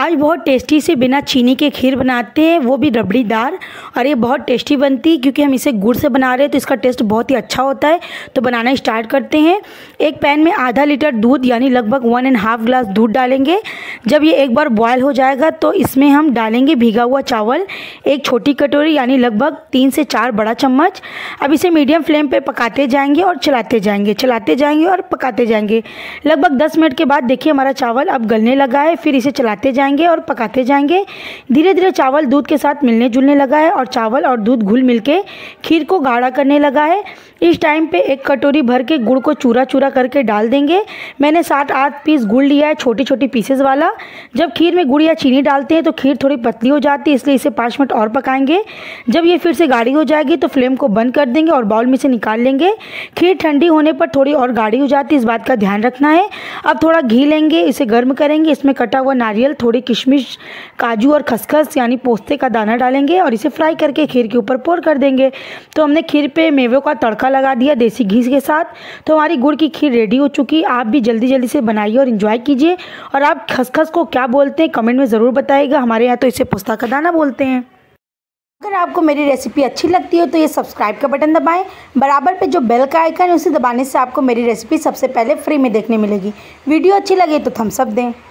आज बहुत टेस्टी से बिना चीनी के खीर बनाते हैं, वो भी रबड़ीदार, और ये बहुत टेस्टी बनती है क्योंकि हम इसे गुड़ से बना रहे हैं तो इसका टेस्ट बहुत ही अच्छा होता है। तो बनाना स्टार्ट करते हैं। एक पैन में आधा लीटर दूध यानी लगभग 1.5 ग्लास दूध डालेंगे। जब ये एक बार बॉयल हो जाएगा तो इसमें हम डालेंगे भीगा हुआ चावल, एक छोटी कटोरी यानी लगभग 3 से 4 बड़ा चम्मच। अब इसे मीडियम फ्लेम पर पकाते जाएंगे और चलाते जाएंगे और पकाते जाएंगे। लगभग 10 मिनट के बाद देखिए हमारा चावल अब गलने लगा है। फिर इसे चलाते जाएंगे और पकाते जाएंगे। धीरे धीरे चावल दूध के साथ मिलने जुलने लगा है और चावल और दूध घुल मिलके खीर को गाढ़ा करने लगा है। इस टाइम पे एक कटोरी भर के गुड़ को चूरा चूरा करके डाल देंगे। मैंने 7-8 पीस गुड़ लिया है, छोटी छोटी पीसेस वाला। जब खीर में गुड़ या चीनी डालते हैं तो खीर थोड़ी पतली हो जाती है, इसलिए इसे 5 मिनट और पकाएंगे। जब ये फिर से गाढ़ी हो जाएगी तो फ्लेम को बंद कर देंगे और बाउल में से निकाल लेंगे। खीर ठंडी होने पर थोड़ी और गाढ़ी हो जाती है, इस बात का ध्यान रखना है। अब थोड़ा घी लेंगे, इसे गर्म करेंगे। इसमें कटा हुआ नारियल, थोड़ी किशमिश, काजू और खसखस यानी पोस्ते का दाना डालेंगे और इसे फ्राई करके खीर के ऊपर पोर कर देंगे। तो हमने खीर पे मेवों का तड़का लगा दिया देसी घी के साथ। तो हमारी गुड़ की खीर रेडी हो चुकी। आप भी जल्दी जल्दी से बनाइए और इन्जॉय कीजिए। और आप खसखस को क्या बोलते हैं कमेंट में ज़रूर बताइएगा। हमारे यहाँ तो इसे पोस्ता का दाना बोलते हैं। अगर आपको मेरी रेसिपी अच्छी लगती हो तो ये सब्सक्राइब का बटन दबाएं। बराबर पे जो बेल का आइकन है उसे दबाने से आपको मेरी रेसिपी सबसे पहले फ्री में देखने मिलेगी। वीडियो अच्छी लगे तो थम्स अप दें।